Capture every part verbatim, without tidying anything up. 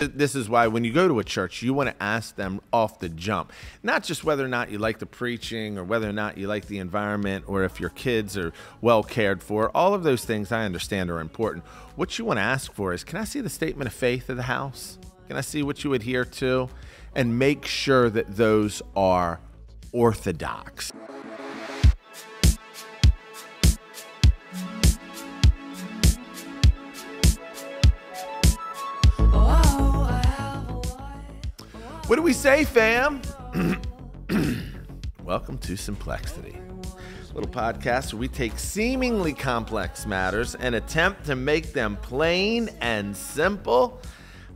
This is why when you go to a church, you want to ask them off the jump, not just whether or not you like the preaching or whether or not you like the environment or if your kids are well cared for. All of those things I understand are important. What you want to ask for is, can I see the statement of faith of the house? Can I see what you adhere to? And make sure that those are orthodox. What do we say, fam? Welcome to Simplexity, a little podcast where we take seemingly complex matters and attempt to make them plain and simple.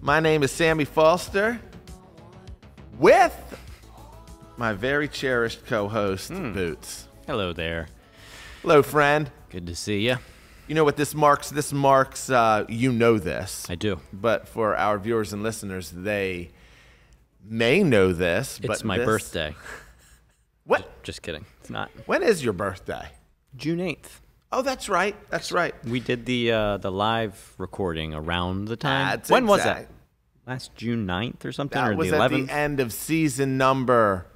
My name is Sammy Foster with my very cherished co-host, mm. Boots. Hello there. Hello, friend. Good to see you. You know what this marks? This marks, uh, you know this. I do. But for our viewers and listeners, they may know this, but it's my this... birthday. What? Just, just kidding. It's not. When is your birthday? June eighth. Oh, that's right. That's right. We did the uh, the live recording around the time. That's when exact. was that? Last June ninth or something, that or was the eleventh. At the end of season number.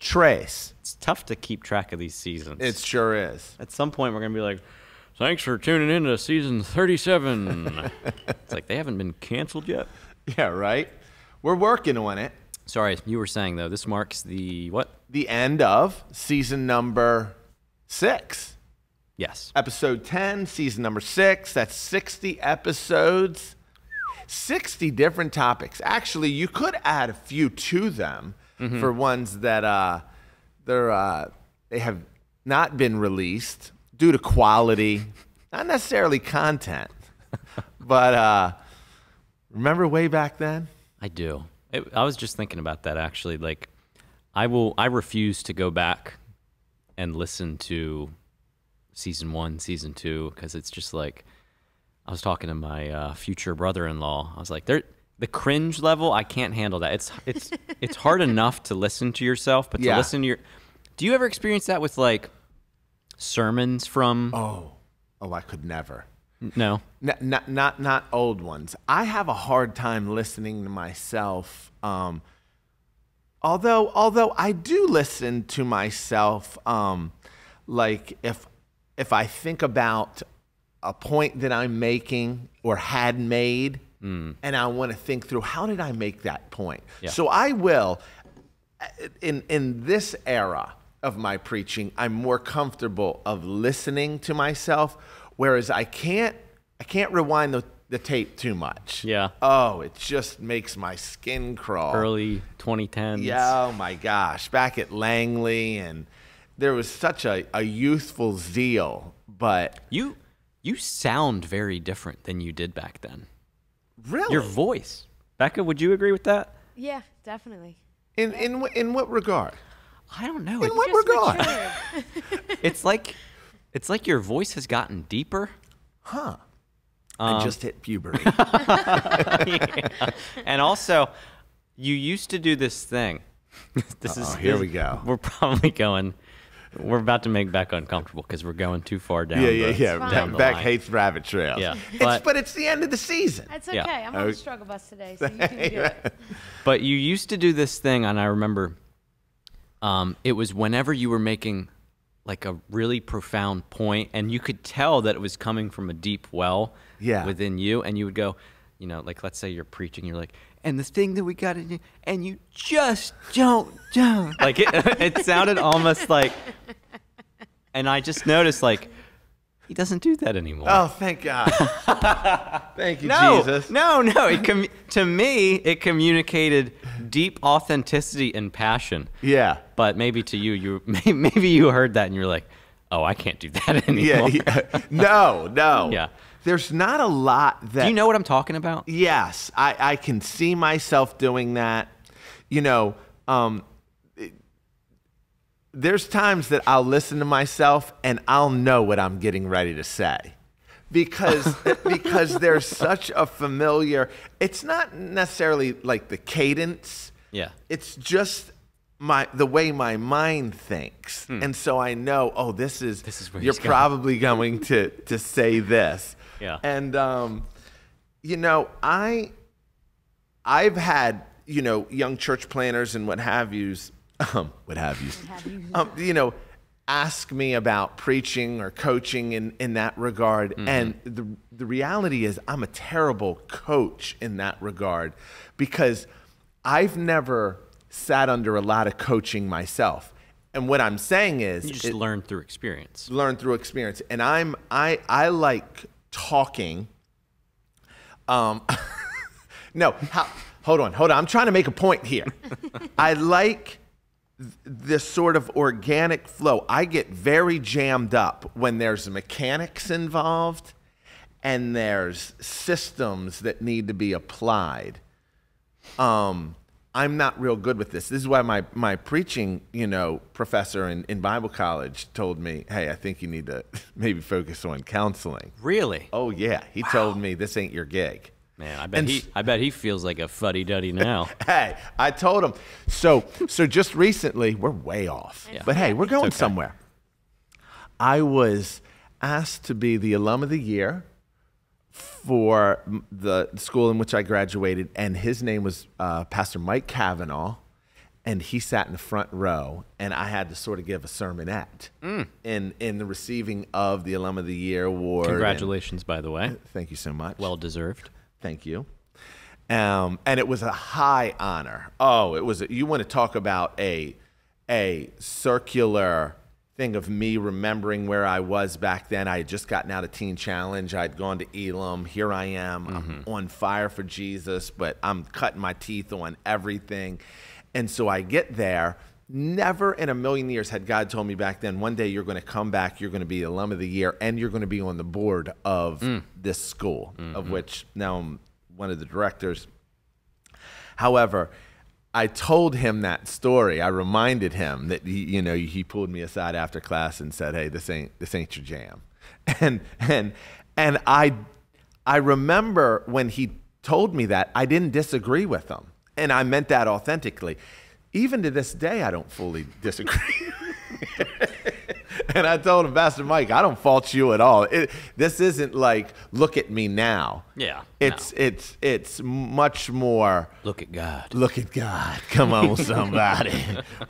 Trace. It's tough to keep track of these seasons. It sure is. At some point, we're gonna be like, "Thanks for tuning in to season thirty-seven." It's like they haven't been canceled yet. Yeah, right? We're working on it. Sorry, you were saying, though, this marks the what? The end of season number six. Yes. Episode ten, season number six. That's sixty episodes, sixty different topics. Actually, you could add a few to them mm-hmm. for ones that uh, they're, uh, they have not been released due to quality, not necessarily content, but... Uh, Remember way back then? I do. It, I was just thinking about that, actually. Like, I will. I refuse to go back and listen to season one, season two, because it's just like, I was talking to my uh, future brother-in-law. I was like, the cringe level, I can't handle that. It's it's it's hard enough to listen to yourself, but to yeah. listen to your... Do you ever experience that with, like, sermons from... Oh, oh, I could never. No, not, not not not old ones. I have a hard time listening to myself. Um, although although I do listen to myself, um, like if if I think about a point that I'm making or had made, mm. and I want to think through how did I make that point. Yeah. So I will, in in this era of my preaching, I'm more comfortable of listening to myself. Whereas I can't, I can't rewind the, the tape too much. Yeah. Oh, it just makes my skin crawl. Early twenty tens. Yeah, oh my gosh. Back at Langley, and there was such a, a youthful zeal, but... You, you sound very different than you did back then. Really? Your voice. Becca, would you agree with that? Yeah, definitely. In, yeah. in, in what regard? I don't know. In it's what regard? It's like... It's like your voice has gotten deeper. Huh. Um, I just hit puberty. Yeah. And also, you used to do this thing. This uh-oh, is here this, we go. We're probably going, we're about to make Becca uncomfortable because we're going too far down. Yeah, yeah, the, yeah. Down the Beck line. Hates rabbit trails. Yeah. It's, but, but it's the end of the season. That's okay. Yeah. I'm on the struggle bus today, so you can do it. But you used to do this thing, and I remember um, it was whenever you were making... like a really profound point, and you could tell that it was coming from a deep well yeah. within you, and you would go, you know, like, let's say you're preaching, you're like, and the thing that we got in, and you just don't, don't. Like, it, it sounded almost like, and I just noticed, like, he doesn't do that anymore. Oh, thank God. Thank you, no, Jesus. No, no, it com to me, it communicated deep authenticity and passion. Yeah. But maybe to you, you maybe you heard that and you're like, oh, I can't do that anymore. Yeah, yeah. No, no. Yeah. There's not a lot that... Do you know what I'm talking about? Yes. I, I can see myself doing that. You know, um, it, there's times that I'll listen to myself and I'll know what I'm getting ready to say. Because because there's such a familiar... It's not necessarily like the cadence. Yeah. It's just... My the way my mind thinks, hmm. and so I know. Oh, this is, this is where you're probably going. going to to say this. Yeah. And, um, you know, I, I've had, you know, young church planners and what have yous, um, what have yous, um, you know, ask me about preaching or coaching in, in that regard. Mm-hmm. And the, the reality is I'm a terrible coach in that regard, because I've never sat under a lot of coaching myself. And what I'm saying is, you just it, learn through experience. Learn through experience. And I'm I I like talking. Um no, how, hold on, hold on. I'm trying to make a point here. I like this sort of organic flow. I get very jammed up when there's mechanics involved and there's systems that need to be applied. Um, I'm not real good with this. This is why my, my preaching, you know, professor in, in Bible college told me, hey, I think you need to maybe focus on counseling. Really? Oh, yeah. He wow. told me this ain't your gig. Man, I bet and, he I bet he feels like a fuddy-duddy now. Hey, I told him. So so just recently, we're way off. Yeah. But hey, we're going okay. somewhere. I was asked to be the alum of the year for the school in which I graduated, and his name was uh, Pastor Mike Cavanaugh, and he sat in the front row, and I had to sort of give a sermonette mm. in, in the receiving of the Alum of the Year award. Congratulations, and, by the way. Thank you so much. Well deserved. Thank you. Um, and it was a high honor. Oh, it was, a, you want to talk about a, a circular thing of me remembering where I was back then. I had just gotten out of Teen Challenge. I'd gone to Elam. Here I am. Mm-hmm. I'm on fire for Jesus, but I'm cutting my teeth on everything. And so I get there. Never in a million years had God told me back then, one day you're going to come back, you're going to be alum of the year, and you're going to be on the board of mm. this school, mm-hmm. of which now I'm one of the directors. However, I told him that story. I reminded him that he, you know, he pulled me aside after class and said, "Hey, this ain't this ain't your jam." And and and I I remember when he told me that, I didn't disagree with him, and I meant that authentically. Even to this day, I don't fully disagree. And I told him, Pastor Mike, I don't fault you at all. It, this isn't like, look at me now. Yeah. It's no. it's it's much more. Look at God. Look at God. Come on, somebody.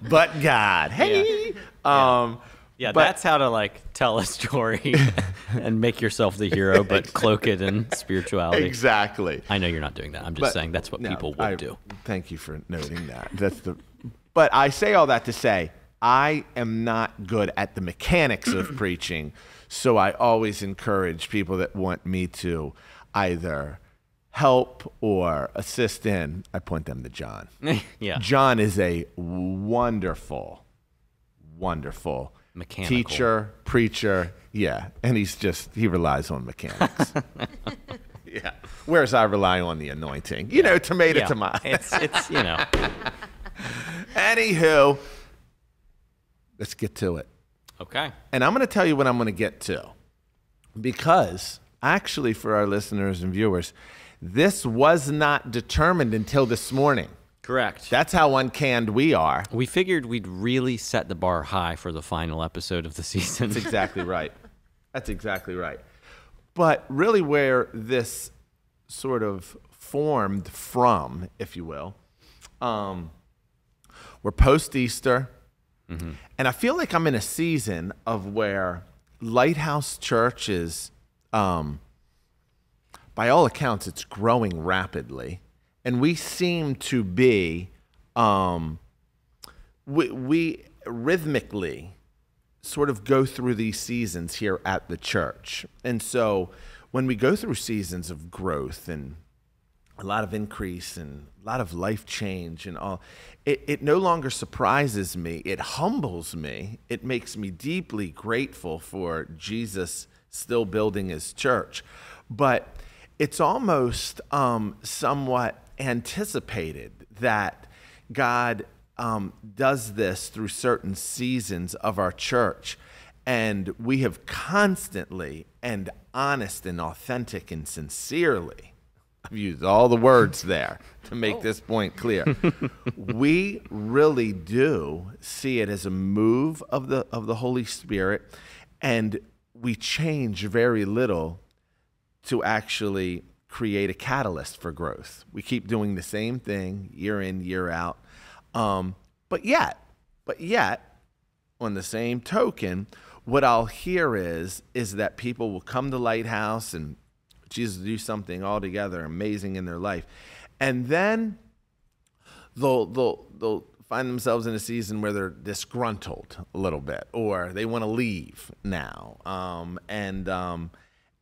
But God. Hey. Yeah. Um, yeah, but, that's how to like tell a story and make yourself the hero, but cloak it in spirituality. Exactly. I know you're not doing that. I'm just but, saying that's what no, people would I, do. Thank you for noting that. That's the. But I say all that to say, I am not good at the mechanics of preaching, so I always encourage people that want me to either help or assist in. I point them to John. Yeah. John is a wonderful, wonderful mechanical teacher, preacher. Yeah, and he's just, he relies on mechanics. Yeah. Whereas I rely on the anointing. You yeah. know, tomato, yeah. tomato. It's, it's, you know. Anywho. Let's get to it. Okay. And I'm going to tell you what I'm going to get to, because actually for our listeners and viewers, this was not determined until this morning. Correct. That's how uncanned we are. We figured we'd really set the bar high for the final episode of the season. That's exactly right. That's exactly right. But really where this sort of formed from, if you will, um, we're post-Easter. Mm-hmm. And I feel like I'm in a season of where Lighthouse Church is, um, by all accounts, it's growing rapidly. And we seem to be, um, we, we rhythmically sort of go through these seasons here at the church. And so when we go through seasons of growth and a lot of increase and a lot of life change and all, it, it no longer surprises me. It humbles me. It makes me deeply grateful for Jesus still building his church. But it's almost um, somewhat anticipated that God um, does this through certain seasons of our church. And we have constantly and honest and authentic and sincerely, I've used all the words there to make oh. this point clear. We really do see it as a move of the of the Holy Spirit, and we change very little to actually create a catalyst for growth. We keep doing the same thing year in, year out. Um, but yet, but yet, on the same token, what I'll hear is, is that people will come to Lighthouse and Jesus do something altogether amazing in their life. And then they'll, they'll, they'll find themselves in a season where they're disgruntled a little bit, or they want to leave now. Um, and, um,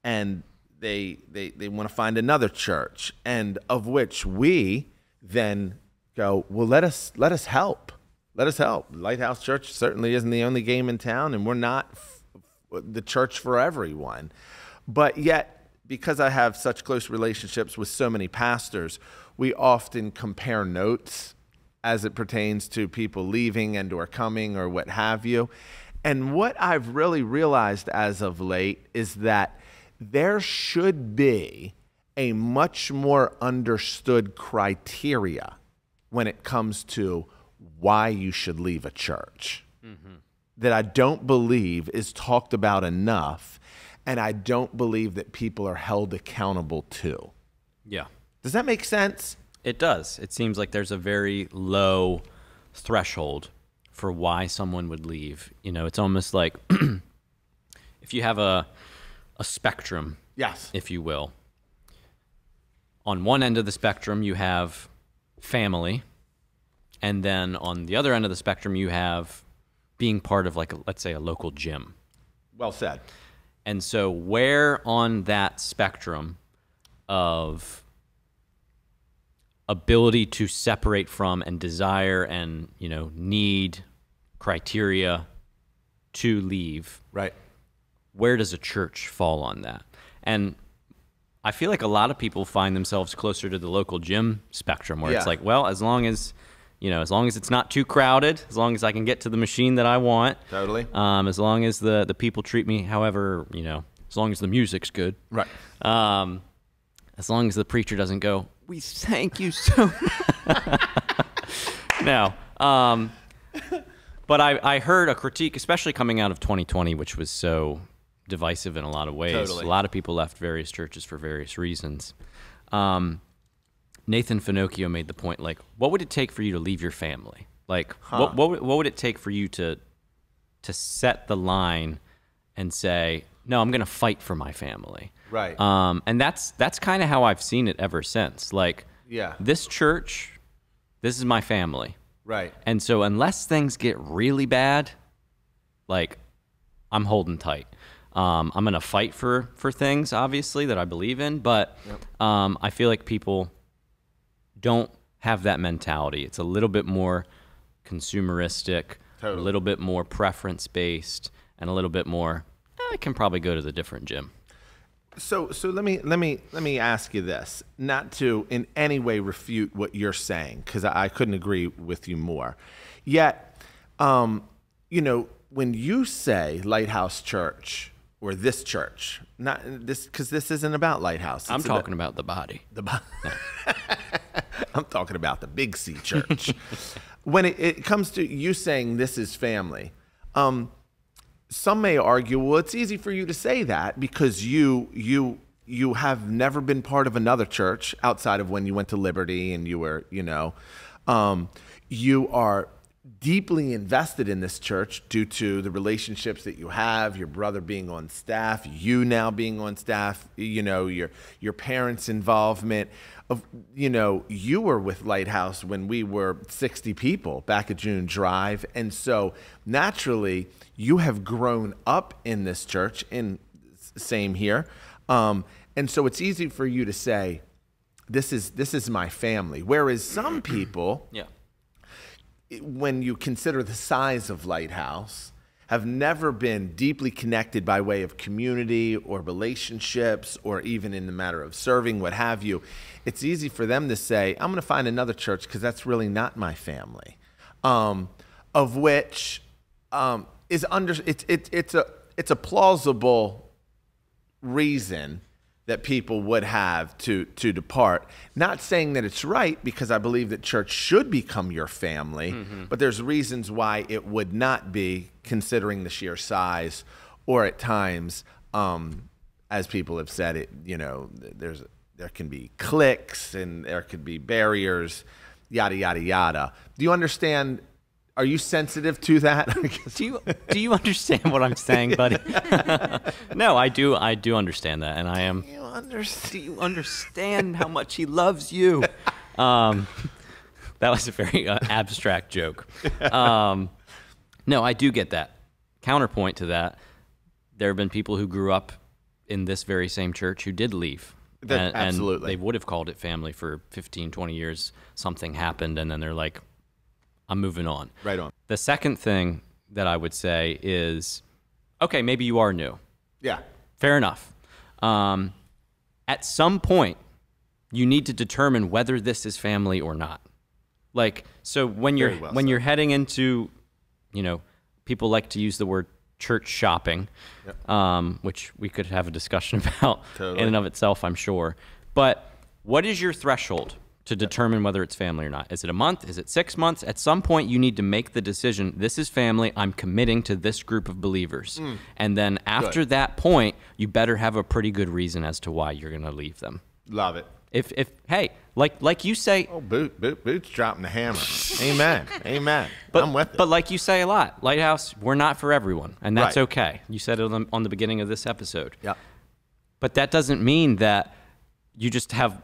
and they, they, they want to find another church, and of which we then go, well, let us, let us help. Let us help. Lighthouse Church certainly isn't the only game in town, and we're not f the church for everyone. But yet, because I have such close relationships with so many pastors, we often compare notes as it pertains to people leaving and or coming or what have you. And what I've really realized as of late is that there should be a much more understood criteria when it comes to why you should leave a church, mm-hmm. that I don't believe is talked about enough, and I don't believe that people are held accountable to. Yeah. Does that make sense? It does. It seems like there's a very low threshold for why someone would leave. You know, it's almost like if you have a, a spectrum, yes, if you will. On one end of the spectrum, you have family. And then on the other end of the spectrum, you have being part of, like, a, let's say, a local gym. Well said. And so where on that spectrum of ability to separate from and desire and, you know, need criteria to leave, right? Where does a church fall on that? And I feel like a lot of people find themselves closer to the local gym spectrum, where yeah. it's like, well, as long as... You know, as long as it's not too crowded, as long as I can get to the machine that I want. Totally. Um, as long as the, the people treat me however, you know, as long as the music's good. Right. Um, as long as the preacher doesn't go, we thank you so much. No. Um, but I, I heard a critique, especially coming out of twenty twenty, which was so divisive in a lot of ways. Totally. A lot of people left various churches for various reasons. Um Nathan Finocchio made the point, like, what would it take for you to leave your family? Like, huh. what, what, what would it take for you to, to set the line and say, no, I'm going to fight for my family? Right. Um, and that's, that's kind of how I've seen it ever since. Like, yeah. this church, this is my family. Right. And so unless things get really bad, like, I'm holding tight. Um, I'm going to fight for, for things, obviously, that I believe in, but yep. um, I feel like people... don't have that mentality. It's a little bit more consumeristic, totally. A little bit more preference-based, and a little bit more, eh, I can probably go to the different gym. So, so let me let me let me ask you this, not to in any way refute what you're saying, because I, I couldn't agree with you more. Yet, um, you know, when you say Lighthouse Church or this church, not this, because this isn't about Lighthouse. It's I'm talking about, about the body. The body. No. I'm talking about the Big C Church. When it, it comes to you saying this is family, um, some may argue, well, it's easy for you to say that because you you you have never been part of another church outside of when you went to Liberty and you were, you know, um, you are deeply invested in this church due to the relationships that you have, your brother being on staff, you now being on staff, you know, your your parents' involvement. Of, you know, you were with Lighthouse when we were sixty people back at June Drive. And so naturally, you have grown up in this church, and same here. Um, and so it's easy for you to say, this is, this is my family. Whereas some people, yeah. when you consider the size of Lighthouse, have never been deeply connected by way of community or relationships or even in the matter of serving, what have you. It's easy for them to say, I'm going to find another church because that's really not my family, um, of which um, is under it's it, it's a it's a plausible reason that people would have to to depart. Not saying that it's right, because I believe that church should become your family, mm-hmm. but there's reasons why it would not be, considering the sheer size or at times. Um, as people have said, it, you know, there's there can be cliques and there could be barriers, yada yada yada. Do you understand? Are you sensitive to that? do you do you understand what I'm saying, buddy? No, I do. I do understand that, and I am. You understand? You understand how much he loves you. Um, that was a very uh, abstract joke. Um, no, I do get that. Counterpoint to that, there have been people who grew up in this very same church who did leave. That, and, absolutely. And they would have called it family for fifteen, twenty years. Something happened, and then they're like, I'm moving on. Right on. The second thing that I would say is, okay, maybe you are new. Yeah. Fair enough. Um, at some point, you need to determine whether this is family or not. Like, so when you're, well when said. you're heading into, you know, people like to use the word church shopping, yep. um, which we could have a discussion about totally. in and of itself, I'm sure. But what is your threshold to determine yep. whether it's family or not? Is it a month? Is it six months? At some point, you need to make the decision, this is family, I'm committing to this group of believers. Mm. And then after good. that point, you better have a pretty good reason as to why you're going to leave them. Love it. If, if hey, like like you say... Oh, boot, boot, Boot's dropping the hammer. Amen. Amen. But, I'm with it. But like you say a lot, Lighthouse, we're not for everyone, and that's right. okay. You said it on, on the beginning of this episode. Yeah. But that doesn't mean that you just have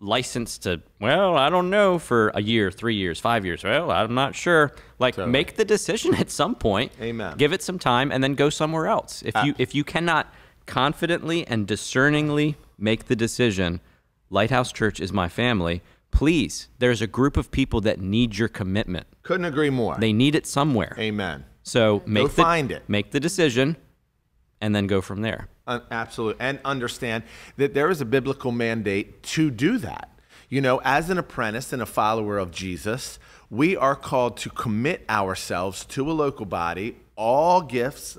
license to, well, I don't know, for a year, three years, five years. Well, I'm not sure. Like, totally. make the decision at some point. Amen. Give it some time, and then go somewhere else. If ah. you If you cannot confidently and discerningly make the decision... Lighthouse Church is my family. Please, there's a group of people that need your commitment. Couldn't agree more. They need it somewhere. Amen. So make go the, find it. Make the decision, and then go from there. Uh, absolutely, and understand that there is a biblical mandate to do that. You know, as an apprentice and a follower of Jesus, we are called to commit ourselves to a local body, all gifts,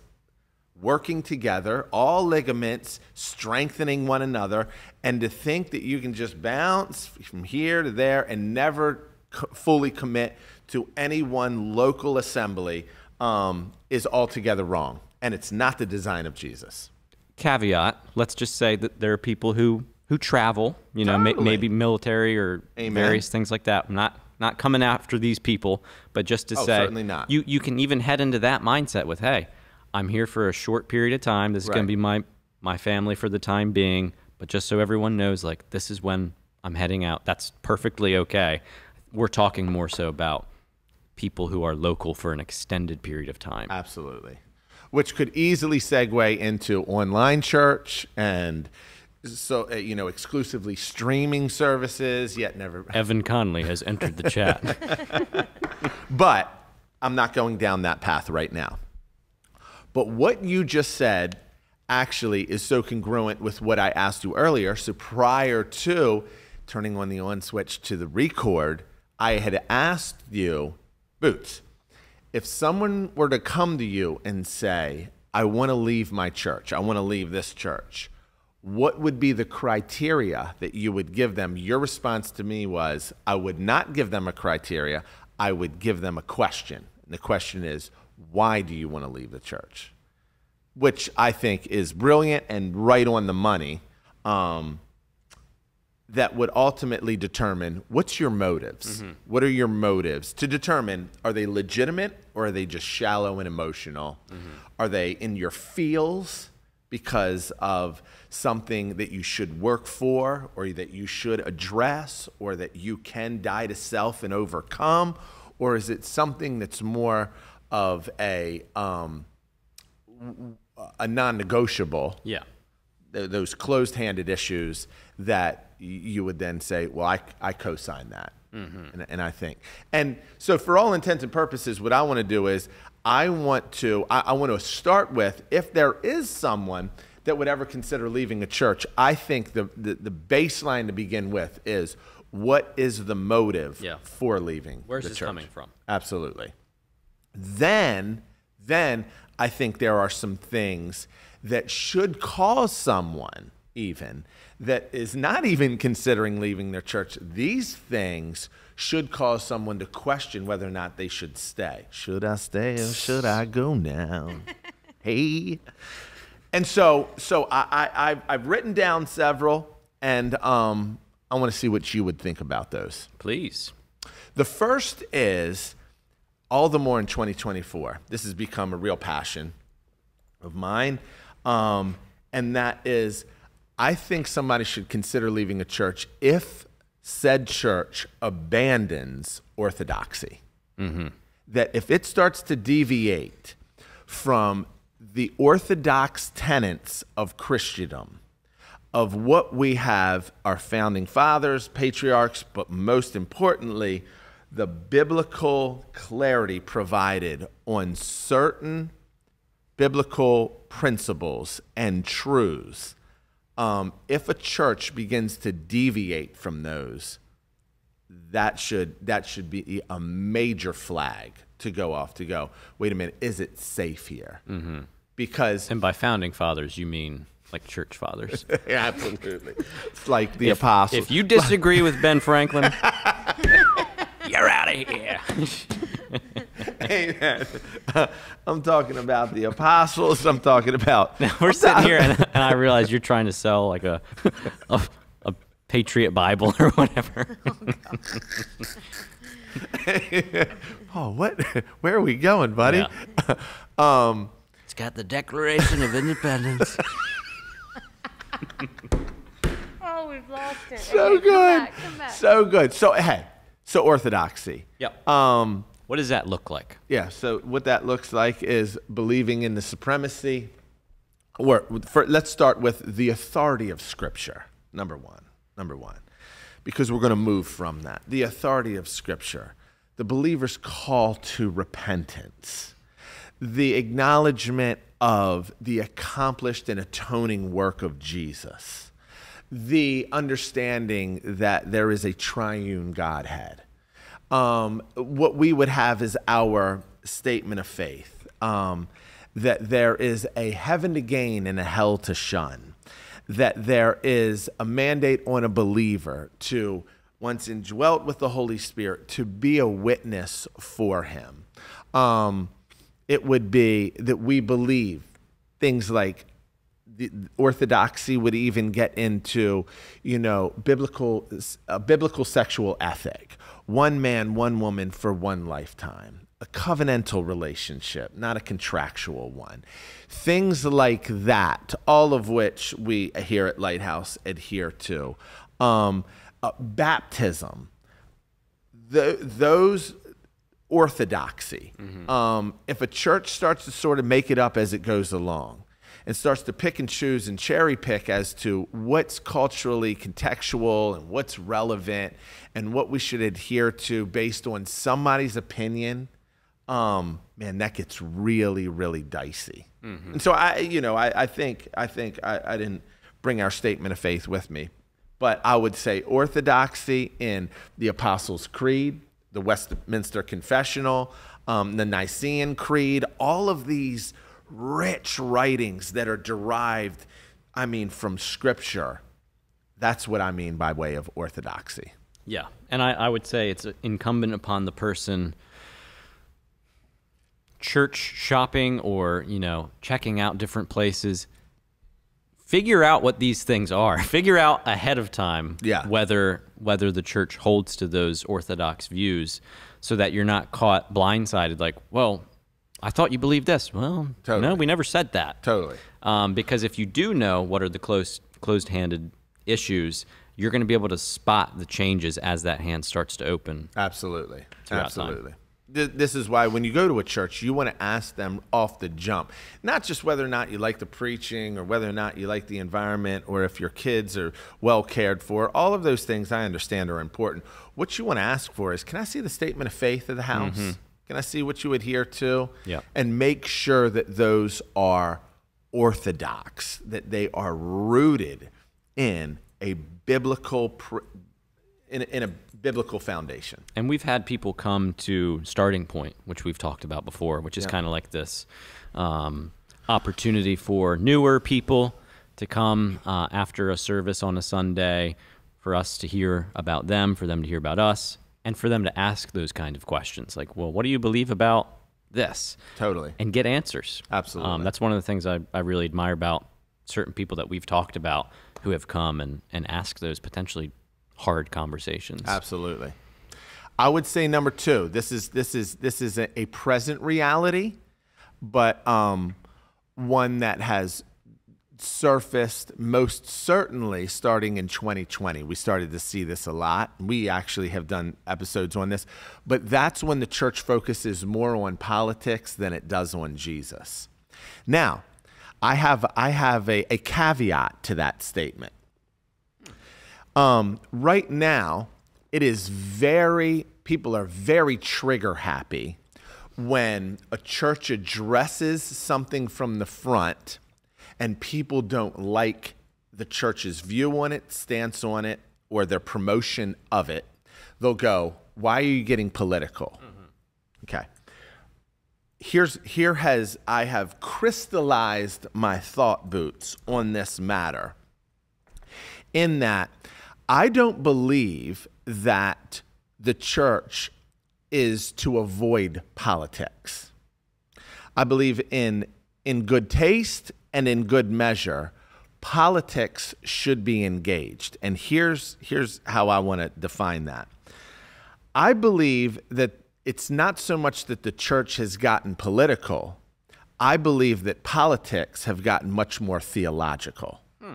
working together, all ligaments, strengthening one another, and to think that you can just bounce from here to there and never co fully commit to any one local assembly um, is altogether wrong. And it's not the design of Jesus. Caveat, let's just say that there are people who, who travel, you know, totally. ma maybe military or Amen. various things like that. I'm not, not coming after these people, but just to oh, say, certainly not. You, you can even head into that mindset with, hey, I'm here for a short period of time. This is right. going to be my, my family for the time being. But just so everyone knows, like, this is when I'm heading out. That's perfectly okay. We're talking more so about people who are local for an extended period of time. Absolutely. Which could easily segue into online church and... So, uh, you know, exclusively streaming services, yet never... Evan Connolly has entered the chat. But I'm not going down that path right now. But what you just said actually is so congruent with what I asked you earlier. So prior to turning on the on switch to the record, I had asked you, Boots, if someone were to come to you and say, I want to leave my church, I want to leave this church, what would be the criteria that you would give them? Your response to me was, I would not give them a criteria, I would give them a question. And the question is, why do you want to leave the church? Which I think is brilliant and right on the money. Um, that would ultimately determine what's your motives. Mm-hmm. What are your motives to determine, are they legitimate or are they just shallow and emotional? Mm-hmm. Are they in your feels because of something that you should work for or that you should address or that you can die to self and overcome? Or is it something that's more of a um, a non-negotiable, yeah, th those closed-handed issues that you would then say, well, I, I co-sign that, mm-hmm. and, and I think. And so for all intents and purposes, what I want to do is I want to, I, I want to start with, if there is someone that would ever consider leaving a church, I think the, the, the baseline to begin with is, what is the motive yeah. for leaving Where's the church? Where's this coming from? Absolutely. Then, then I think there are some things that should cause someone even that is not even considering leaving their church. These things should cause someone to question whether or not they should stay. Should I stay or should I go now? Hey. And so, so I, I, I've, I've written down several, and um, I want to see what you would think about those. Please. The first is, all the more in twenty twenty-four, this has become a real passion of mine, um, and that is, I think somebody should consider leaving a church if said church abandons orthodoxy. Mm-hmm. That if it starts to deviate from the orthodox tenets of Christendom, of what we have our founding fathers, patriarchs, but most importantly, the biblical clarity provided on certain biblical principles and truths, um, if a church begins to deviate from those, that should, that should be a major flag to go off, to go, wait a minute, is it safe here? Mm-hmm. Because— And by founding fathers, you mean— like church fathers. Yeah, absolutely. It's like the if, apostles. If you disagree with Ben Franklin, you're out of here. Amen. Uh, I'm talking about the apostles. I'm talking about... Now we're I'm sitting here and, and I realize you're trying to sell like a, a, a Patriot Bible or whatever. Oh, God. Oh, what? Where are we going, buddy? Yeah. um, it's got the Declaration of Independence. Oh, we've lost it. So okay, good. Come back, come back. So good. So, hey, so orthodoxy. Yep. Um, what does that look like? Yeah, so what that looks like is believing in the supremacy, or for, let's start with the authority of Scripture, number one, number one, because we're going to move from that. The authority of Scripture, the believer's call to repentance, the acknowledgement of the accomplished and atoning work of Jesus, the understanding that there is a triune Godhead. Um, what we would have is our statement of faith, um, that there is a heaven to gain and a hell to shun, that there is a mandate on a believer to, once indwelt with the Holy Spirit, to be a witness for him. Um, It would be that we believe things like the orthodoxy would even get into, you know, biblical, a biblical sexual ethic, one man, one woman for one lifetime, a covenantal relationship, not a contractual one, things like that, all of which we here at Lighthouse adhere to. Um, uh, baptism, the, those... orthodoxy. Mm-hmm. Um, if a church starts to sort of make it up as it goes along and starts to pick and choose and cherry pick as to what's culturally contextual and what's relevant and what we should adhere to based on somebody's opinion, um, man, that gets really, really dicey. Mm-hmm. And so I, you know, I, I think, I think I, I didn't bring our statement of faith with me, but I would say orthodoxy in the Apostles' Creed, the Westminster Confessional, um, the Nicene Creed, all of these rich writings that are derived, I mean, from Scripture. That's what I mean by way of orthodoxy. Yeah, and I, I would say it's incumbent upon the person church shopping or, you know, checking out different places. Figure out what these things are. Figure out ahead of time, yeah, whether whether the church holds to those orthodox views, so that you're not caught blindsided. Like, well, I thought you believed this. Well, totally. No, we never said that. Totally. Um, because if you do know what are the close closed-handed issues, you're going to be able to spot the changes as that hand starts to open. Absolutely. Absolutely. Time. This is why when you go to a church, you want to ask them off the jump, not just whether or not you like the preaching or whether or not you like the environment or if your kids are well cared for. All of those things I understand are important. What you want to ask for is, can I see the statement of faith of the house? Mm-hmm. Can I see what you adhere to? Yeah. And make sure that those are orthodox, that they are rooted in a biblical pr in, in a biblical foundation. And we've had people come to Starting Point, which we've talked about before, which is, yeah, kind of like this um, opportunity for newer people to come uh, after a service on a Sunday, for us to hear about them, for them to hear about us, and for them to ask those kind of questions. Like, well, what do you believe about this. Totally. And get answers. Absolutely. Um, that's one of the things I, I really admire about certain people that we've talked about who have come and, and asked those potentially hard conversations. Absolutely. I would say number two, this is, this is, this is a, a present reality, but um, one that has surfaced most certainly starting in twenty twenty. We started to see this a lot. We actually have done episodes on this, but that's when the church focuses more on politics than it does on Jesus. Now, I have, I have a, a caveat to that statement. Um, right now, it is very, people are very trigger happy when a church addresses something from the front and people don't like the church's view on it, stance on it, or their promotion of it. They'll go, why are you getting political? Mm-hmm. Okay. Here's, here has, I have crystallized my thought, Boots, on this matter, in that I don't believe that the church is to avoid politics. I believe in, in good taste and in good measure, politics should be engaged. And here's, here's how I want to define that. I believe that it's not so much that the church has gotten political. I believe that politics have gotten much more theological. Hmm.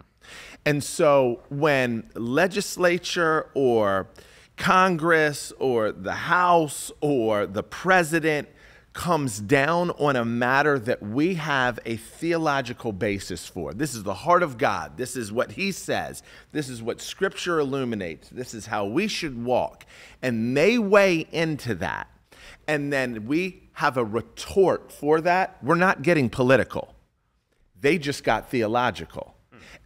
And so when legislature or Congress or the House or the president comes down on a matter that we have a theological basis for, this is the heart of God, this is what he says, this is what scripture illuminates, this is how we should walk, and they weigh into that, and then we have a retort for that, we're not getting political. They just got theological.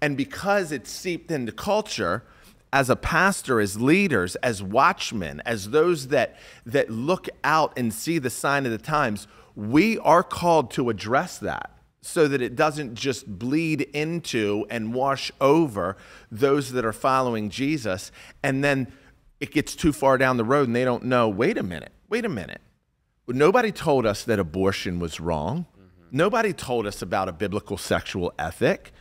And because it's seeped into culture, as a pastor, as leaders, as watchmen, as those that, that look out and see the sign of the times, we are called to address that so that it doesn't just bleed into and wash over those that are following Jesus. And then it gets too far down the road and they don't know, wait a minute, wait a minute. Nobody told us that abortion was wrong. Mm-hmm. Nobody told us about a biblical sexual ethic.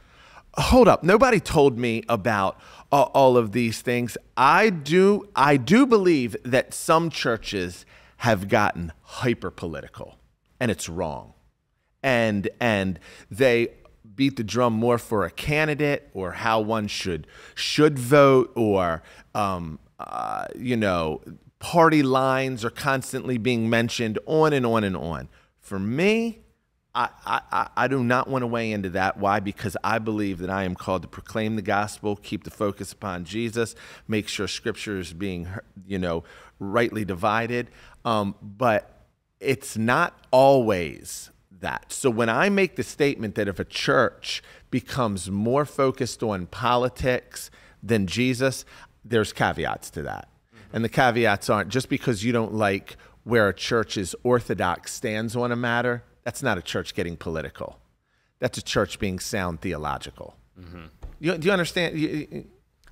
Hold up, nobody told me about uh, all of these things. I do, I do believe that some churches have gotten hyper-political, and it's wrong. And, and they beat the drum more for a candidate or how one should, should vote, or, um, uh, you know, party lines are constantly being mentioned, on and on and on. For me, I, I, I do not want to weigh into that. Why? Because I believe that I am called to proclaim the gospel, keep the focus upon Jesus, make sure scripture is being, you know, rightly divided. Um, but it's not always that. So when I make the statement that if a church becomes more focused on politics than Jesus, there's caveats to that. Mm-hmm. And the caveats aren't just because you don't like where a church's orthodox stands on a matter. That's not a church getting political. That's a church being sound theological. Mm-hmm. You, do you understand? You, you,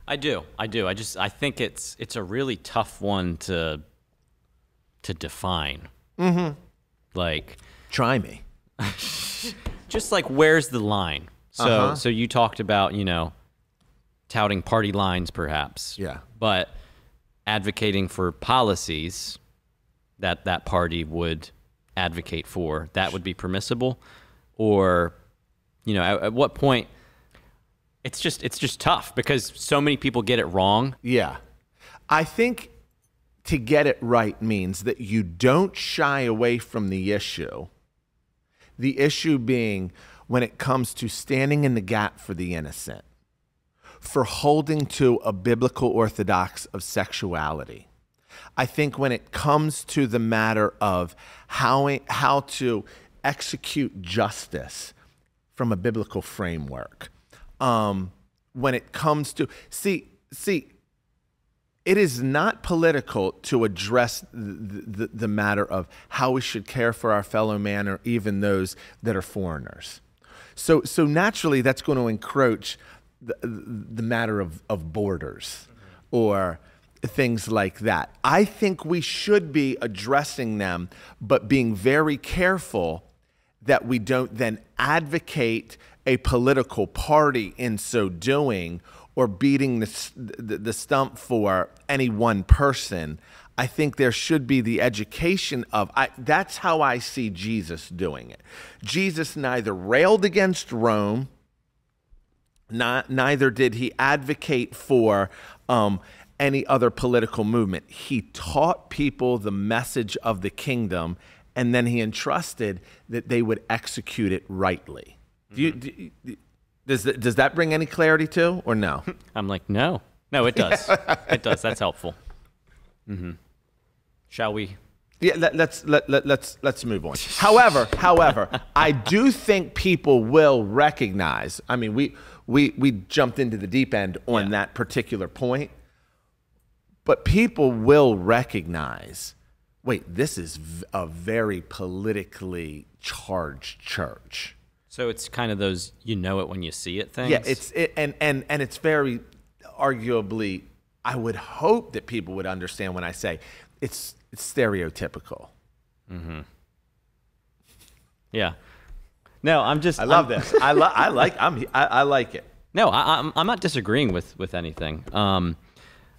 I do. I do. I just I think it's it's a really tough one to to define. Mm-hmm. Like, try me. Just like, where's the line? So uh-huh. so you talked about, you know, touting party lines perhaps. Yeah. But advocating for policies that that party would advocate for, that would be permissible? Or, you know, at, at what point? It's just it's just tough because so many people get it wrong. Yeah. I think to get it right means that you don't shy away from the issue. The issue being when it comes to standing in the gap for the innocent, for holding to a biblical orthodox of sexuality. I think when it comes to the matter of how, how to execute justice from a biblical framework, um, when it comes to, see, see, it is not political to address the, the, the matter of how we should care for our fellow man or even those that are foreigners. So, so naturally, that's going to encroach the, the matter of, of borders or things like that. I think we should be addressing them, but being very careful that we don't then advocate a political party in so doing, or beating the, the, the stump for any one person. I think there should be the education of, I, that's how I see Jesus doing it. Jesus neither railed against Rome, not, neither did he advocate for um, any other political movement. He taught people the message of the kingdom, and then he entrusted that they would execute it rightly. Mm-hmm. Do you, do, do, does, the, does that bring any clarity to, or no? I'm like, no. No, it does. It does. That's helpful. Mm-hmm. Shall we? Yeah, let, let's let, let, let's let's move on. However, however, I do think people will recognize. I mean, we we we jumped into the deep end on yeah. that particular point, but people will recognize. Wait, this is a very politically charged church. So it's kind of those you know it when you see it things. Yeah, it's it, and and and it's very arguably. I would hope that people would understand when I say it's, it's stereotypical. Mm-hmm. Yeah. No, I'm just. I love I'm, this. I love. I like. I'm. I, I like it. No, I, I'm. I'm not disagreeing with with anything. Um,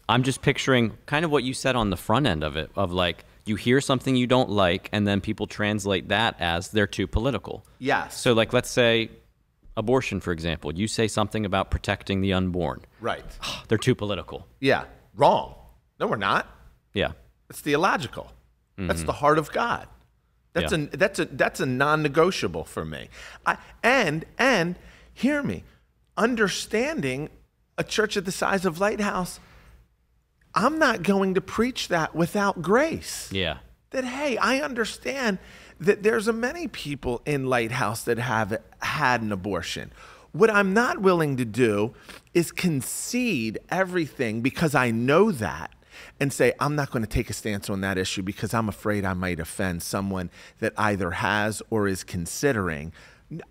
I'm just picturing kind of what you said on the front end of it, of like you hear something you don't like, and then people translate that as they're too political. Yes. So like, let's say. Abortion, for example, you say something about protecting the unborn. Right. They're too political. Yeah. Wrong. No, we're not. Yeah. It's theological. Mm-hmm. That's the heart of God. That's yeah. a that's a that's a non-negotiable for me. I, and and hear me, understanding a church at the size of Lighthouse, I'm not going to preach that without grace. Yeah. That hey, I understand. That there's a many people in Lighthouse that have had an abortion. What I'm not willing to do is concede everything because I know that and say, I'm not going to take a stance on that issue because I'm afraid I might offend someone that either has or is considering.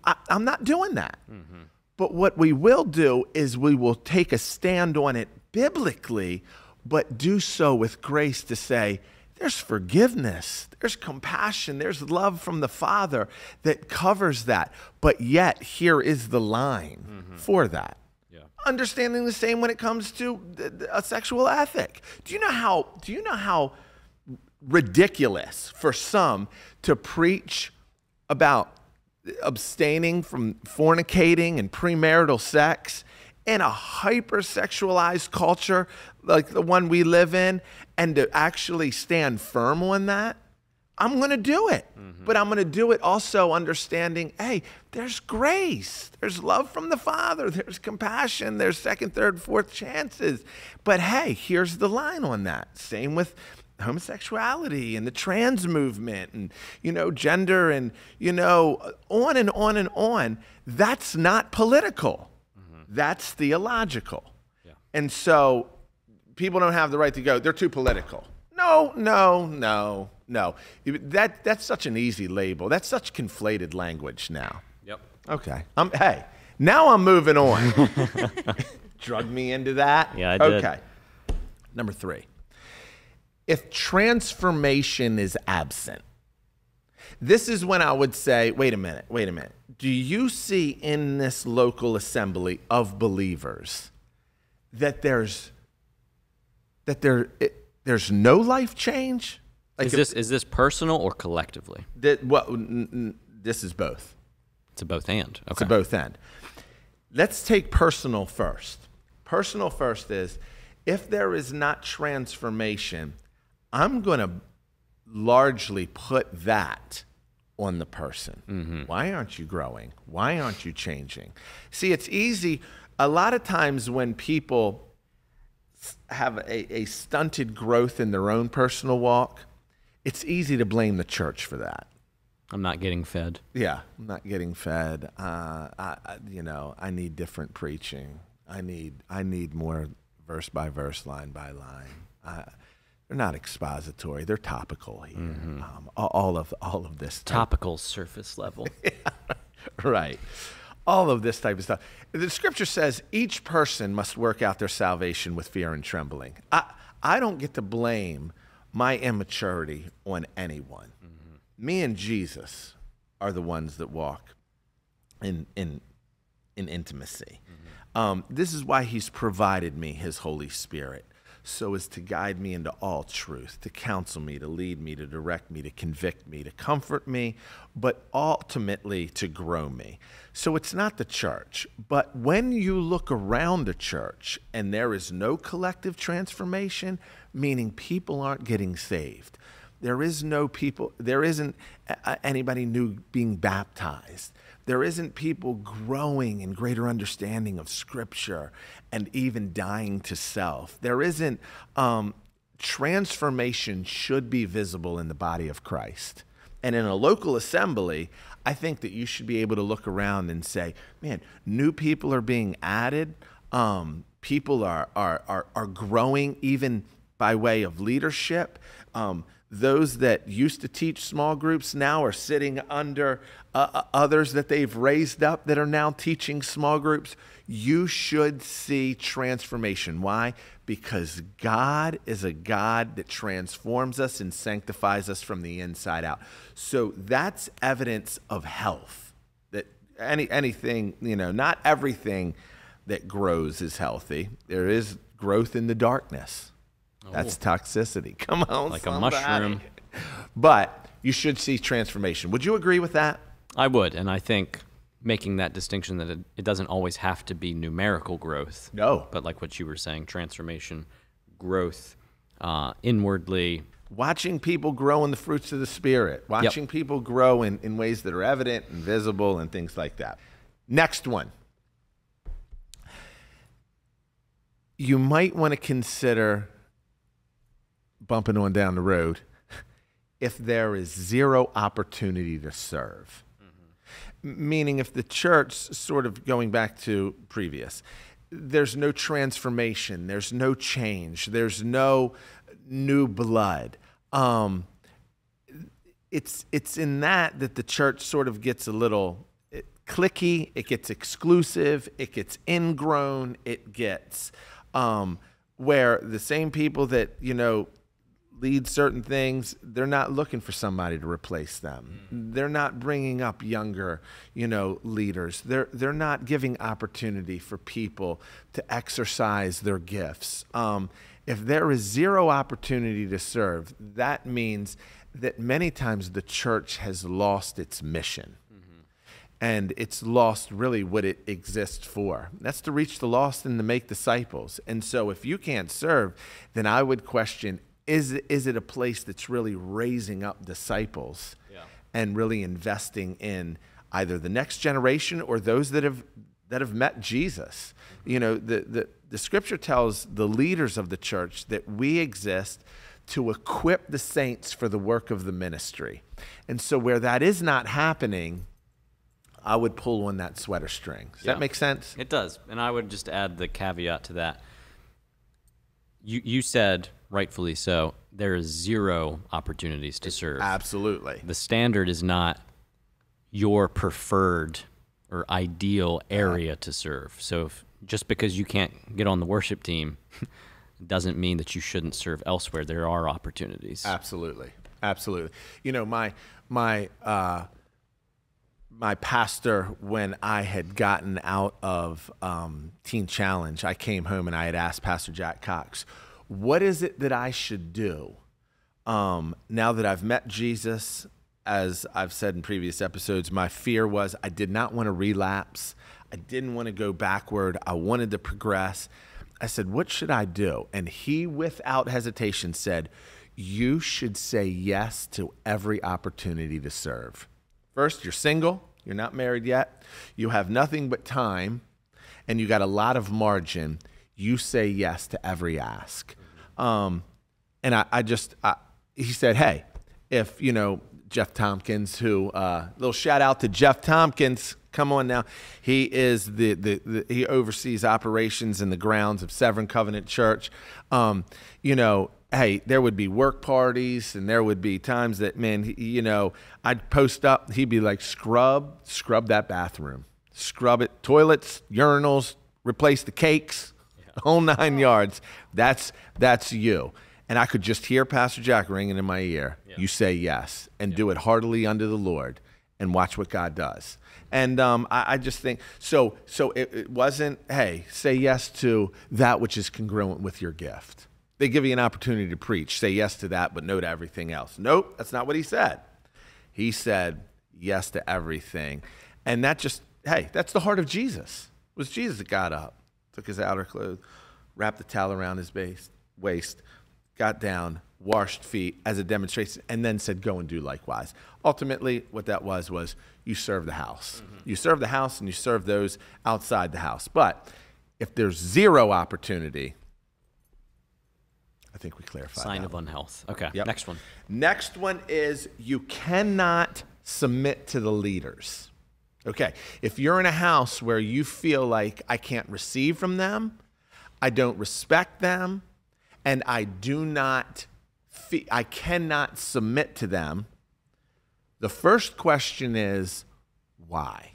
I, I'm not doing that. Mm-hmm. But what we will do is we will take a stand on it biblically, but do so with grace to say, there's forgiveness, there's compassion, there's love from the Father that covers that. But yet, here is the line mm-hmm. for that. Yeah. Understanding the same when it comes to a sexual ethic. Do you know how? Do you know how ridiculous for some to preach about abstaining from fornicating and premarital sex? In a hyper-sexualized culture like the one we live in, and to actually stand firm on that, I'm going to do it. Mm-hmm. But I'm going to do it also understanding, hey, there's grace. There's love from the Father. There's compassion. There's second, third, fourth chances. But, hey, here's the line on that. Same with homosexuality and the trans movement and, you know, gender and, you know, on and on and on. That's not political. That's theological. Yeah. And so people don't have the right to go, they're too political. No, no, no, no. That, that's such an easy label. That's such conflated language now. Yep. Okay. I'm, hey, now I'm moving on. Drug me into that? Yeah, I did. Okay. Number three. If transformation is absent, this is when I would say, wait a minute, wait a minute. Do you see in this local assembly of believers that there's that there it, there's no life change? Like is this if, is this personal or collectively? That what well, this is both. It's a both and. Okay. It's a both and. Let's take personal first. Personal first is if there is not transformation, I'm going to largely put that on the person. Mm-hmm. Why aren't you growing? Why aren't you changing? See, it's easy. A lot of times when people have a, a stunted growth in their own personal walk, it's easy to blame the church for that. I'm not getting fed. Yeah, I'm not getting fed. Uh, I, I, you know, I need different preaching. I need, I need more verse by verse, line by line. I, They're not expository. They're topical here. Mm-hmm. um, all of all of this topical surface level, yeah, right? all of this type of stuff. The scripture says each person must work out their salvation with fear and trembling. I, I don't get to blame my immaturity on anyone. Mm-hmm. Me and Jesus are the ones that walk in, in, in intimacy. Mm-hmm. Um, this is why he's provided me his Holy Spirit, so as to guide me into all truth, to counsel me, to lead me, to direct me, to convict me, to comfort me, but ultimately to grow me. So it's not the church, but when you look around the church and there is no collective transformation, meaning people aren't getting saved, there is no people, there isn't anybody new being baptized, there isn't people growing in greater understanding of Scripture and even dying to self. There isn't, um, transformation should be visible in the body of Christ. And in a local assembly, I think that you should be able to look around and say, man, new people are being added. Um, people are, are, are, are growing even by way of leadership. Um, Those that used to teach small groups now are sitting under uh, others that they've raised up that are now teaching small groups. You should see transformation. Why? Because God is a God that transforms us and sanctifies us from the inside out. So that's evidence of health. That any anything, you know, not everything that grows is healthy. There is growth in the darkness. That's toxicity. Come on, like somebody. A mushroom. But you should see transformation. Would you agree with that? I would, and I think making that distinction that it, it doesn't always have to be numerical growth. No. But like what you were saying, transformation, growth, uh, inwardly. Watching people grow in the fruits of the Spirit. Watching yep. people grow in, in ways that are evident and visible and things like that. Next one. You might want to consider... bumping on down the road, if there is zero opportunity to serve. Mm-hmm. Meaning if the church, sort of going back to previous, there's no transformation, there's no change, there's no new blood. Um, it's, it's in that that the church sort of gets a little it, clicky, it gets exclusive, it gets ingrown, it gets um, where the same people that, you know, lead certain things, they're not looking for somebody to replace them. Mm. They're not bringing up younger, you know, leaders. They're, they're not giving opportunity for people to exercise their gifts. Um, if there is zero opportunity to serve, that means that many times the church has lost its mission. Mm-hmm. And it's lost really what it exists for. That's to reach the lost and to make disciples. And so if you can't serve, then I would question, Is it, is it a place that's really raising up disciples yeah. and really investing in either the next generation or those that have that have met Jesus? Mm-hmm. You know, the, the, the scripture tells the leaders of the church that we exist to equip the saints for the work of the ministry. And so where that is not happening, I would pull on that sweater string. Does yeah. that make sense? It does. And I would just add the caveat to that. You, you said... rightfully so, there is zero opportunities to serve. Absolutely. The standard is not your preferred or ideal area yeah. to serve. So if, just because you can't get on the worship team doesn't mean that you shouldn't serve elsewhere. There are opportunities. Absolutely. Absolutely. You know, my, my, uh, my pastor, when I had gotten out of um, Teen Challenge, I came home and I had asked Pastor Jack Cox, what is it that I should do um, now that I've met Jesus? As I've said in previous episodes, my fear was I did not want to relapse. I didn't want to go backward. I wanted to progress. I said, what should I do? And he, without hesitation, said, you should say yes to every opportunity to serve. First, you're single. You're not married yet. You have nothing but time, and you got a lot of margin. You say yes to every ask. Um, and I, I just, I, he said, hey, if, you know, Jeff Tompkins, who, uh, little shout out to Jeff Tompkins, come on now. He is the, the, the he oversees operations in the grounds of Severn Covenant Church. Um, you know, hey, there would be work parties and there would be times that, man, he, you know, I'd post up, he'd be like, scrub, scrub that bathroom. scrub it, toilets, urinals, replace the cakes, yeah. Whole nine yards. That's, that's you. And I could just hear Pastor Jack ringing in my ear. Yeah. You say yes and yeah. do it heartily unto the Lord and watch what God does. And um, I, I just think, so, so it, it wasn't, hey, say yes to that which is congruent with your gift. They give you an opportunity to preach. Say yes to that, but no to everything else. Nope, that's not what he said. He said yes to everything. And that just, hey, that's the heart of Jesus. It was Jesus that got up, took his outer clothes, wrapped the towel around his base, waist, got down, washed feet as a demonstration, and then said, go and do likewise. Ultimately, what that was was you serve the house. Mm-hmm. You serve the house and you serve those outside the house. But if there's zero opportunity, I think we clarified sign that of one. Unhealth. Okay, yep. Next one. Next one is you cannot submit to the leaders. Okay, if you're in a house where you feel like I can't receive from them, I don't respect them, and I do not, fe I cannot submit to them, the first question is, why?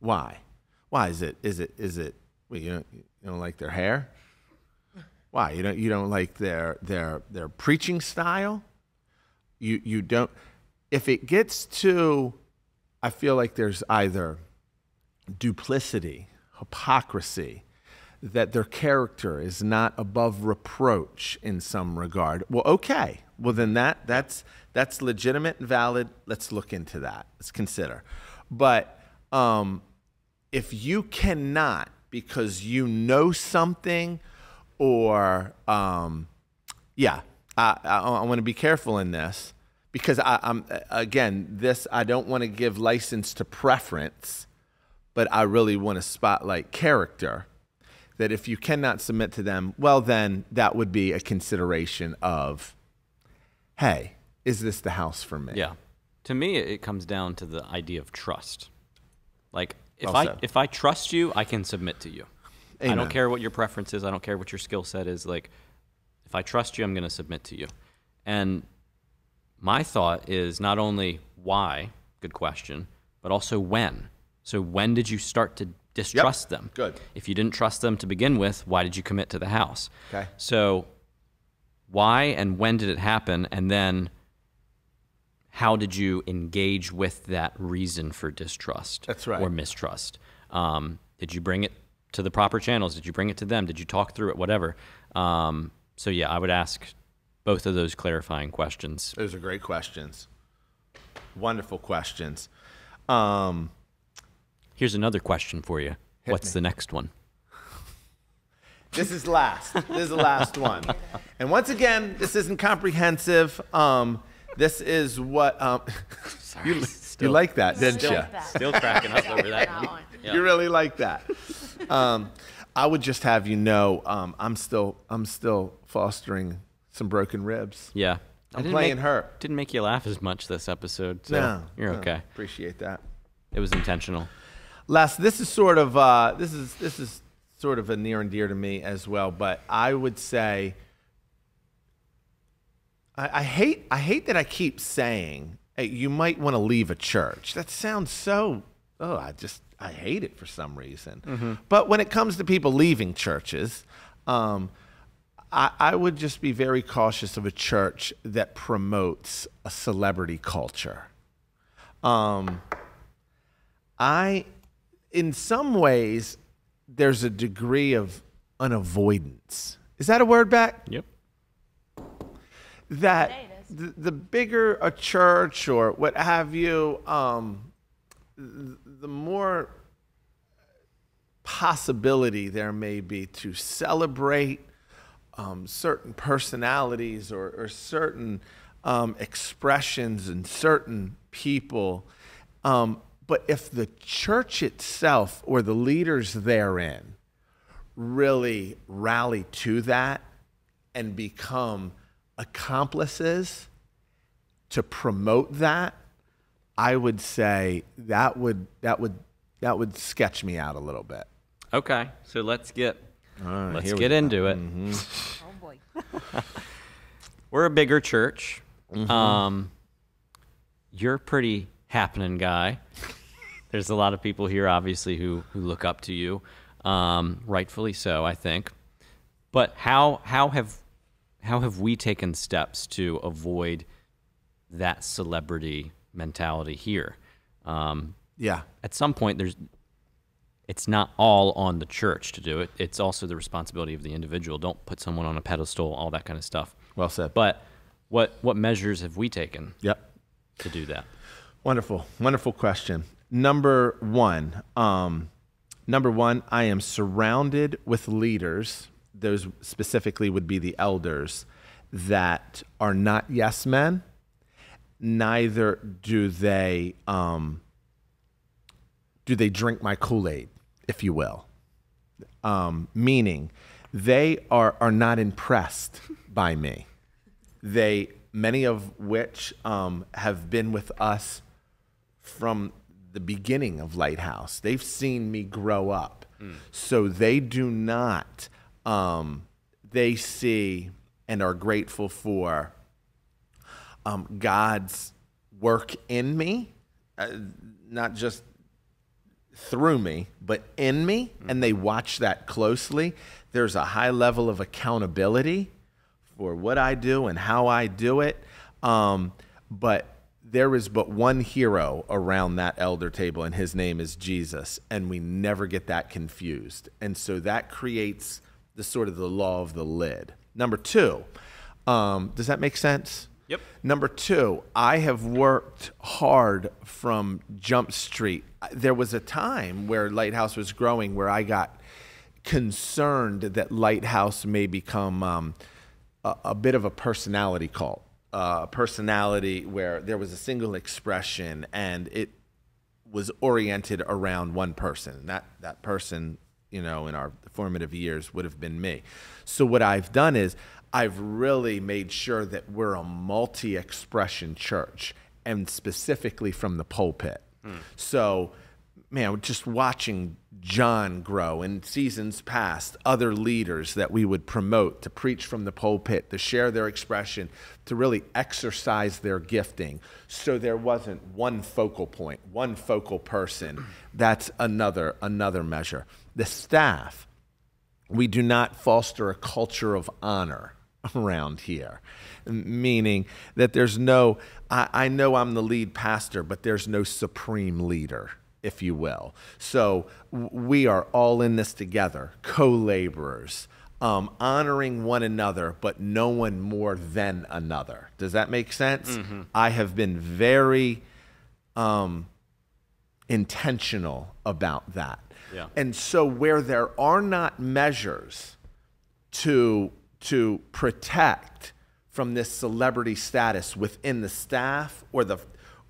Why? Why is it, is it, is it, well, you don't, you don't like their hair? Why? You don't, you don't like their, their, their preaching style? You, you don't, if it gets to, I feel like there's either duplicity, hypocrisy, that their character is not above reproach in some regard. Well, okay. Well, then that that's that's legitimate and valid. Let's look into that. Let's consider. But um, if you cannot because you know something, or um, yeah, I, I, I want to be careful in this because I, I'm again this I don't want to give license to preference, but I really want to spotlight character. That if you cannot submit to them, well, then that would be a consideration of, hey, is this the house for me? Yeah. To me, it comes down to the idea of trust. Like, if, also, I, if I trust you, I can submit to you. Amen. I don't care what your preference is. I don't care what your skill set is. Like, if I trust you, I'm going to submit to you. And my thought is not only why, good question, but also when. So when did you start to distrust yep. them? Good. If you didn't trust them to begin with, why did you commit to the house? Okay. So why and when did it happen? And then how did you engage with that reason for distrust That's right. or mistrust? Um, did you bring it to the proper channels? Did you bring it to them? Did you talk through it? Whatever. Um, so yeah, I would ask both of those clarifying questions. Those are great questions. Wonderful questions. Um, Here's another question for you. Hit What's me. The next one? This is last. This is the last one. And once again, this isn't comprehensive. Um, this is what... Um, Sorry, you, still, you like that, didn't still, you? That. Still cracking up over that. that yeah. You really like that. Um, I would just have you know um, I'm, still, I'm still fostering some broken ribs. Yeah. I'm playing make, her. Didn't make you laugh as much this episode, so no, you're no, okay. Appreciate that. It was intentional. Last, this is sort of uh, this is this is sort of a near and dear to me as well, but I would say I, I hate I hate that I keep saying hey, you might want to leave a church. That sounds so oh I just I hate it for some reason. Mm-hmm. But when it comes to people leaving churches, um, I, I would just be very cautious of a church that promotes a celebrity culture. Um, I. In some ways, there's a degree of unavoidance. Is that a word, Beck? Yep. That the, the bigger a church or what have you, um, the more possibility there may be to celebrate um, certain personalities or, or certain um, expressions and certain people. Um, But if the church itself or the leaders therein really rally to that and become accomplices to promote that, I would say that would that would that would sketch me out a little bit. Okay, so let's get right, let's get into go. It. Mm-hmm. Oh boy, we're a bigger church. Mm-hmm. Um, you're pretty happening guy. There's a lot of people here, obviously, who, who look up to you, um, rightfully so, I think. But how how have how have we taken steps to avoid that celebrity mentality here? Um, yeah. At some point, there's it's not all on the church to do it. It's also the responsibility of the individual. Don't put someone on a pedestal, all that kind of stuff. Well said. But what what measures have we taken? Yep. To do that. Wonderful, wonderful question. Number one, um, number one, I am surrounded with leaders. Those specifically would be the elders that are not yes men. Neither do they um, do they drink my Kool-Aid, if you will. Um, meaning, they are are not impressed by me. They many of which um, have been with us from the beginning of Lighthouse. They've seen me grow up. Mm. So they do not, um, they see and are grateful for um, God's work in me, uh, not just through me, but in me, mm. and they watch that closely. There's a high level of accountability for what I do and how I do it, um, but there is but one hero around that elder table, and his name is Jesus, and we never get that confused. And so that creates the sort of the law of the lid. Number two, um, does that make sense? Yep. Number two, I have worked hard from Jump Street. There was a time where Lighthouse was growing where I got concerned that Lighthouse may become um, a, a bit of a personality cult. Uh, personality where there was a single expression and it was oriented around one person. And that, that person, you know, in our formative years would have been me. So what I've done is I've really made sure that we're a multi-expression church, and specifically from the pulpit. Mm. So, man, just watching John grow in seasons past, other leaders that we would promote to preach from the pulpit, to share their expression, to really exercise their gifting. So there wasn't one focal point, one focal person. That's another, another measure. The staff, we do not foster a culture of honor around here, meaning that there's no, I, I know I'm the lead pastor, but there's no supreme leader, if you will. So we are all in this together, co-laborers, um, honoring one another, but no one more than another. Does that make sense? Mm-hmm. I have been very um, intentional about that. Yeah. And so where there are not measures to, to protect from this celebrity status within the staff or the,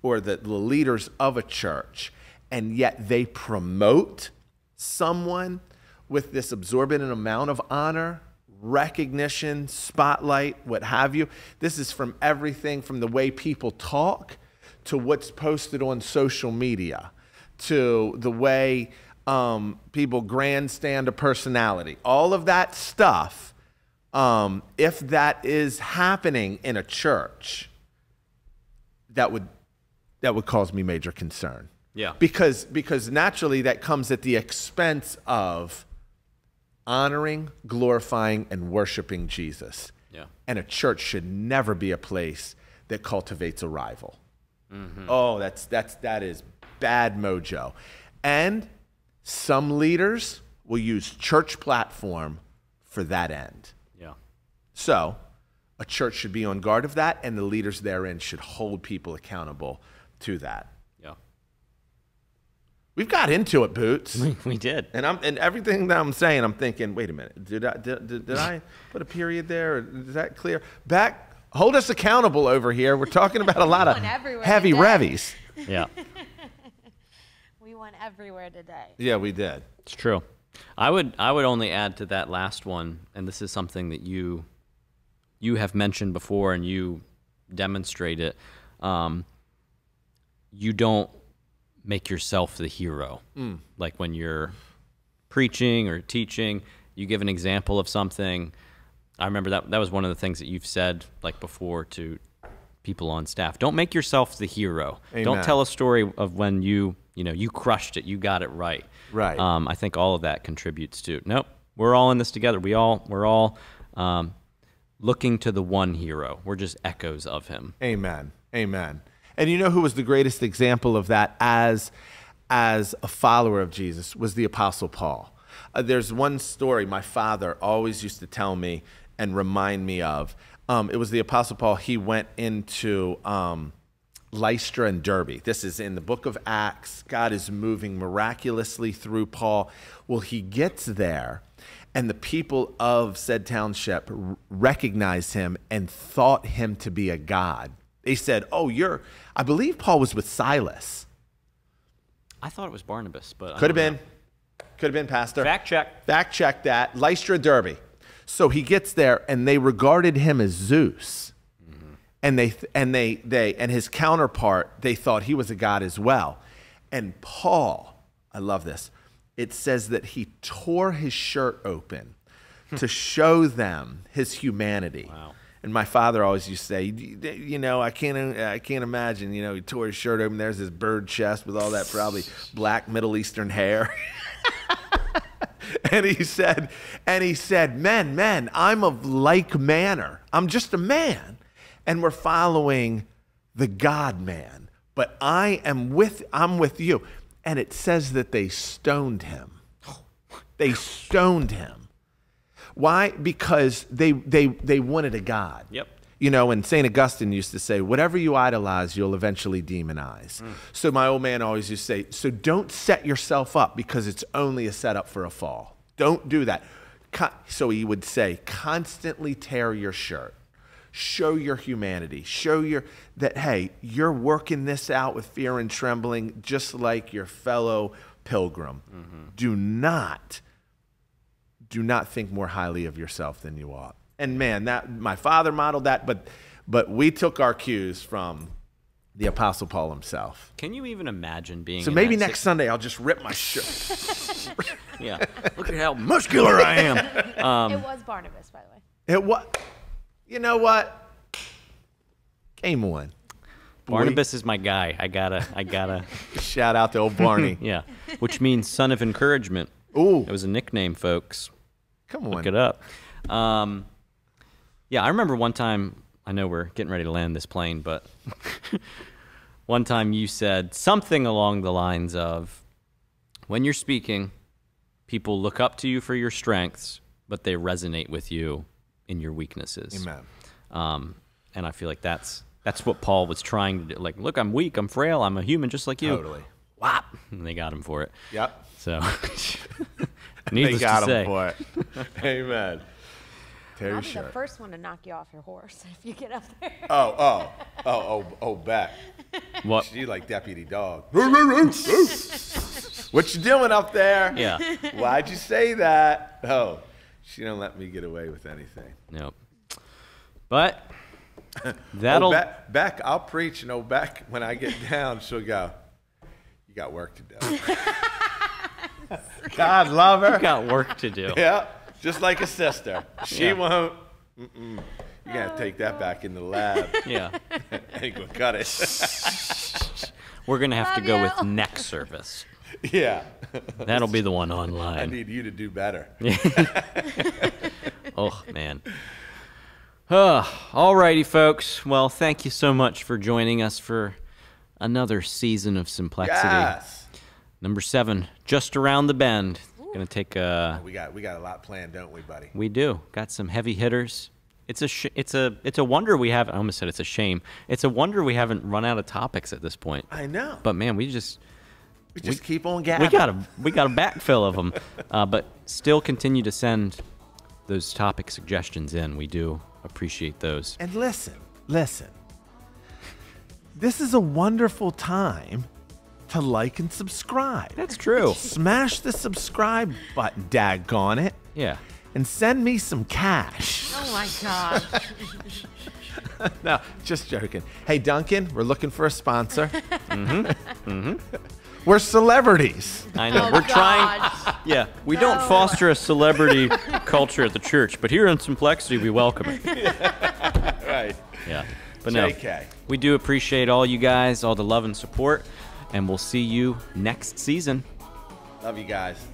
or the, the leaders of a church, and yet they promote someone with this exorbitant amount of honor, recognition, spotlight, what have you. This is from everything from the way people talk to what's posted on social media to the way um, people grandstand a personality. All of that stuff, um, if that is happening in a church, that would, that would cause me major concern. Yeah. Because, because naturally that comes at the expense of honoring, glorifying, and worshiping Jesus. Yeah. And a church should never be a place that cultivates a rival. Mm-hmm. Oh, that's, that's, that is bad mojo. And some leaders will use church platform for that end. Yeah. So a church should be on guard of that, and the leaders therein should hold people accountable to that. We've got into it, Boots. We did. And I'm and everything that I'm saying, I'm thinking, wait a minute, did I did, did, did I put a period there? Is that clear? Back, hold us accountable over here. We're talking about a lot of heavy revies. Yeah. We won everywhere today. Yeah, we did. It's true. I would I would only add to that last one, and this is something that you you have mentioned before, and you demonstrate it. Um, you don't make yourself the hero. Mm. Like when you're preaching or teaching, you give an example of something. I remember that that was one of the things that you've said like before to people on staff. Don't make yourself the hero. Amen. Don't tell a story of when you you know, you crushed it, you got it right. Right. Um, I think all of that contributes to, nope, we're all in this together. We all, we're all um, looking to the one hero. We're just echoes of him. Amen. Amen. And you know who was the greatest example of that as, as a follower of Jesus was the Apostle Paul. Uh, there's one story my father always used to tell me and remind me of. Um, it was the Apostle Paul. He went into um, Lystra and Derbe. This is in the book of Acts. God is moving miraculously through Paul. Well, he gets there, and the people of said township recognized him and thought him to be a god. They said, oh, you're, I believe Paul was with Silas. I thought it was Barnabas, but could have been. Could have been, Pastor. Fact check. Fact check that. Lystra, Derbe. So he gets there, and they regarded him as Zeus, mm-hmm. and they and they they and his counterpart. They thought he was a god as well. And Paul, I love this. It says that he tore his shirt open to show them his humanity. Wow. And my father always used to say, you know, I can't, I can't imagine. You know, he tore his shirt open. There's his bird chest with all that probably black Middle Eastern hair. And he said, and he said, men, men, I'm of like manner. I'm just a man. And we're following the God man. But I am with, I'm with you. And it says that they stoned him. They stoned him. Why? Because they, they, they wanted a God. Yep. You know, and Saint Augustine used to say, whatever you idolize, you'll eventually demonize. Mm. So my old man always used to say, so don't set yourself up because it's only a setup for a fall. Don't do that. Con so he would say, constantly tear your shirt. Show your humanity. Show your that, hey, you're working this out with fear and trembling just like your fellow pilgrim. Mm-hmm. Do not, do not think more highly of yourself than you ought. And man, that my father modeled that, but but we took our cues from the Apostle Paul himself. Can you even imagine being? So maybe next Sunday I'll just rip my shirt. Yeah, look at how muscular I am. Um, it was Barnabas, by the way. It was. You know what? Game one. Barnabas Boy. Is my guy. I gotta. I gotta. Shout out to old Barney. Yeah, which means son of encouragement. Ooh, it was a nickname, folks. Come on, look it up. Um. Yeah, I remember one time, I know we're getting ready to land this plane, but one time you said something along the lines of, when you're speaking, people look up to you for your strengths, but they resonate with you in your weaknesses. Amen. Um, and I feel like that's that's what Paul was trying to do. Like, look, I'm weak, I'm frail, I'm a human just like you. Totally. Whop! And they got him for it. Yep. So, needless to say. They got him for it. Amen. I'll be the first one to knock you off your horse if you get up there. Oh, oh, oh, oh, oh, back. What? She like deputy dog. What you doing up there? Yeah. Why'd you say that? Oh, she don't let me get away with anything. Nope. But that'll. Oh, Beck, I'll preach, and oh, Beck, when I get down, she'll go, you got work to do. God love her. You got work to do. Yeah. Just like a sister. She yeah. won't. Mm-mm. You got to take that back in the lab. Yeah. Ain't going to cut it. We're going to have Love to go you. with neck service. Yeah. That'll be the one online. I need you to do better. Oh, man. Oh, all righty, folks. Well, thank you so much for joining us for another season of Simplexity. Yes. Number seven, just around the bend. Gonna take a. We got we got a lot planned, don't we, buddy? We do. Got some heavy hitters. It's a sh it's a it's a wonder we haven't. I almost said it's a shame. It's a wonder we haven't run out of topics at this point. I know. But man, we just we just we, keep on gathering. We got a we got a backfill of them, uh, but still continue to send those topic suggestions in. We do appreciate those. And listen, listen. This is a wonderful time to like and subscribe. That's true. Smash the subscribe button, daggone it. Yeah. And send me some cash. Oh, my God. No, just joking. Hey, Duncan, we're looking for a sponsor. Mm-hmm. Mm-hmm. We're celebrities. I know. Oh, we're God. trying. Yeah. We no. don't foster a celebrity culture at the church, but here in Simplexity, we welcome it. Yeah. Right. Yeah. But no, J K we do appreciate all you guys, all the love and support. and we'll see you next season. Love you guys.